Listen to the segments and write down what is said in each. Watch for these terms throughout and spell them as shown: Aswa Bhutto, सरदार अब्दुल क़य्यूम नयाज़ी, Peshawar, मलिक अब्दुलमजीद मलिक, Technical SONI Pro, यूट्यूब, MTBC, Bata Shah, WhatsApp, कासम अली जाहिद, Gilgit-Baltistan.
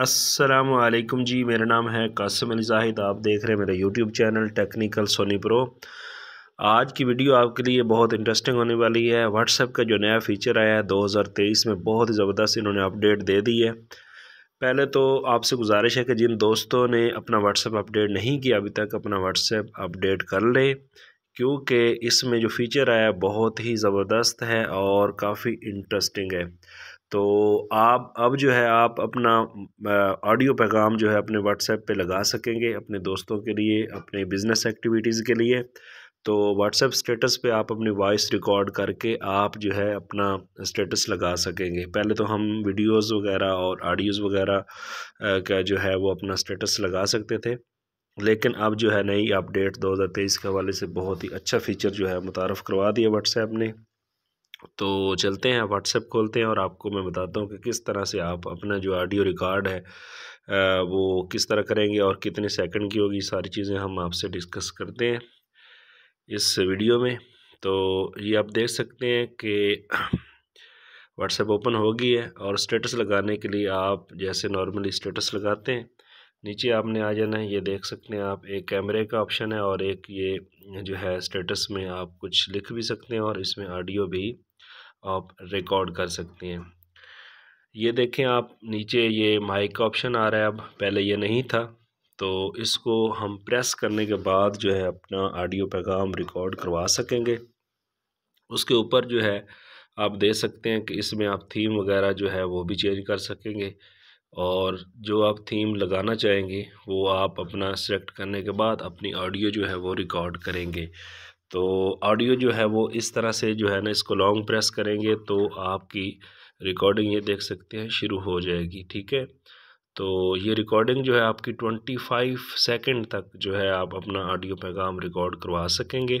अस्सलामुअलैकुम जी, मेरा नाम है कासम अली जाहिद। आप देख रहे हैं मेरा यूट्यूब channel technical Soni pro. आज की वीडियो आपके लिए बहुत इंटरेस्टिंग होने वाली है। व्हाट्सएप का जो नया फीचर आया है 2023 में, बहुत ही ज़बरदस्त इन्होंने अपडेट दे दी है। पहले तो आपसे गुजारिश है कि जिन दोस्तों ने अपना व्हाट्सएप अपडेट नहीं किया अभी तक, अपना व्हाट्सएप अपडेट कर लें, क्योंकि इसमें जो फीचर आया बहुत ही ज़बरदस्त है और काफ़ी इंटरेस्टिंग है। तो आप अब जो है आप अपना ऑडियो पैगाम जो है अपने व्हाट्सएप पे लगा सकेंगे अपने दोस्तों के लिए, अपने बिज़नेस एक्टिविटीज़ के लिए। तो व्हाट्सएप स्टेटस पे आप अपनी वॉइस रिकॉर्ड करके आप जो है अपना स्टेटस लगा सकेंगे। पहले तो हम वीडियोस वगैरह और ऑडियोज़ वगैरह का जो है वो अपना स्टेटस लगा सकते थे, लेकिन अब जो है नई अपडेट 2023 के हवाले से बहुत ही अच्छा फ़ीचर जो है मुतारफ़ करवा दिया व्हाट्सएप ने। तो चलते हैं, व्हाट्सएप खोलते हैं और आपको मैं बताता हूँ कि किस तरह से आप अपना जो ऑडियो रिकॉर्ड है वो किस तरह करेंगे और कितने सेकंड की होगी। सारी चीज़ें हम आपसे डिस्कस करते हैं इस वीडियो में। तो ये आप देख सकते हैं कि व्हाट्सएप ओपन हो गई है और स्टेटस लगाने के लिए आप जैसे नॉर्मली स्टेटस लगाते हैं, नीचे आपने आ जाना है। ये देख सकते हैं आप, एक कैमरे का ऑप्शन है और एक ये जो है स्टेटस में आप कुछ लिख भी सकते हैं और इसमें ऑडियो भी आप रिकॉर्ड कर सकते हैं। ये देखें आप, नीचे ये माइक का ऑप्शन आ रहा है, अब पहले ये नहीं था। तो इसको हम प्रेस करने के बाद जो है अपना ऑडियो पैगाम रिकॉर्ड करवा सकेंगे। उसके ऊपर जो है आप दे सकते हैं कि इसमें आप थीम वगैरह जो है वो भी चेंज कर सकेंगे और जो आप थीम लगाना चाहेंगे वो आप अपना सेलेक्ट करने के बाद अपनी ऑडियो जो है वो रिकॉर्ड करेंगे। तो ऑडियो जो है वो इस तरह से जो है ना, इसको लॉन्ग प्रेस करेंगे तो आपकी रिकॉर्डिंग ये देख सकते हैं शुरू हो जाएगी। ठीक है, तो ये रिकॉर्डिंग जो है आपकी 25 सेकंड तक जो है आप अपना ऑडियो पैगाम रिकॉर्ड करवा सकेंगे।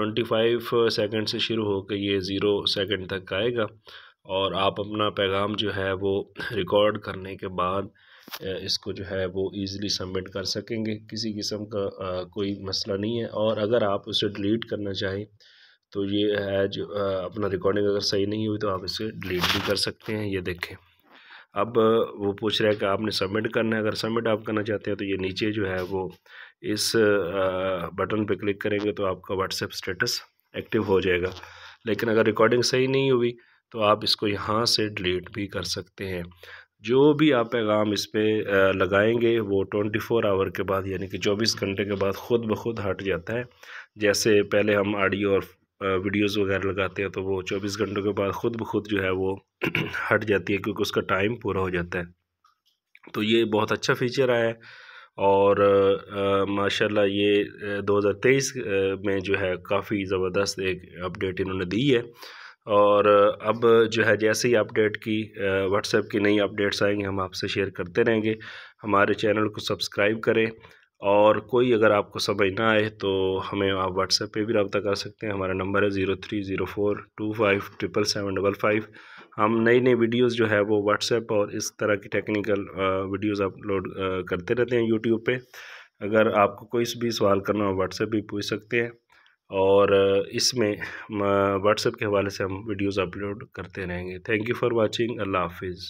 25 सेकंड से शुरू होकर ये 0 सेकंड तक आएगा और आप अपना पैगाम जो है वो रिकॉर्ड करने के बाद इसको जो है वो ईज़िली सबमिट कर सकेंगे। किसी किस्म का कोई मसला नहीं है। और अगर आप उसे डिलीट करना चाहें तो ये है जो अपना रिकॉर्डिंग अगर सही नहीं हुई तो आप इसे डिलीट भी कर सकते हैं। ये देखें, अब वो पूछ रहा है कि आपने सबमिट करना है। अगर सबमिट आप करना चाहते हैं तो ये नीचे जो है वो इस बटन पे क्लिक करेंगे तो आपका व्हाट्सएप स्टेटस एक्टिव हो जाएगा। लेकिन अगर रिकॉर्डिंग सही नहीं हुई तो आप इसको यहाँ से डिलीट भी कर सकते हैं। जो भी आप पैगाम इस पर लगाएंगे वो 24 आवर के बाद यानी कि 24 घंटे के बाद ख़ुद ब खुद हट जाता है। जैसे पहले हम ऑडियो और वीडियोस वगैरह लगाते हैं तो वो 24 घंटों के बाद ख़ुद ब खुद जो है वो हट जाती है, क्योंकि उसका टाइम पूरा हो जाता है। तो ये बहुत अच्छा फीचर आया है और माशाल्लाह ये 2023 में जो है काफ़ी ज़बरदस्त एक अपडेट इन्होंने दी है। और अब जो है जैसे ही अपडेट की व्हाट्सएप की नई अपडेट्स आएंगे हम आपसे शेयर करते रहेंगे। हमारे चैनल को सब्सक्राइब करें और कोई अगर आपको समझ ना आए तो हमें आप व्हाट्सएप पे भी रब्ता कर सकते हैं। हमारा नंबर है 0304257775। हम नई नई वीडियोस जो है वो व्हाट्सएप और इस तरह की टेक्निकल वीडियोस अपलोड करते रहते हैं यूट्यूब पे। अगर आपको कोई भी सवाल करना हो व्हाट्सएप भी पूछ सकते हैं और इसमें व्हाट्सएप के हवाले से हम वीडियोस अपलोड करते रहेंगे। Thank you for watching. अल्लाह हाफिज़।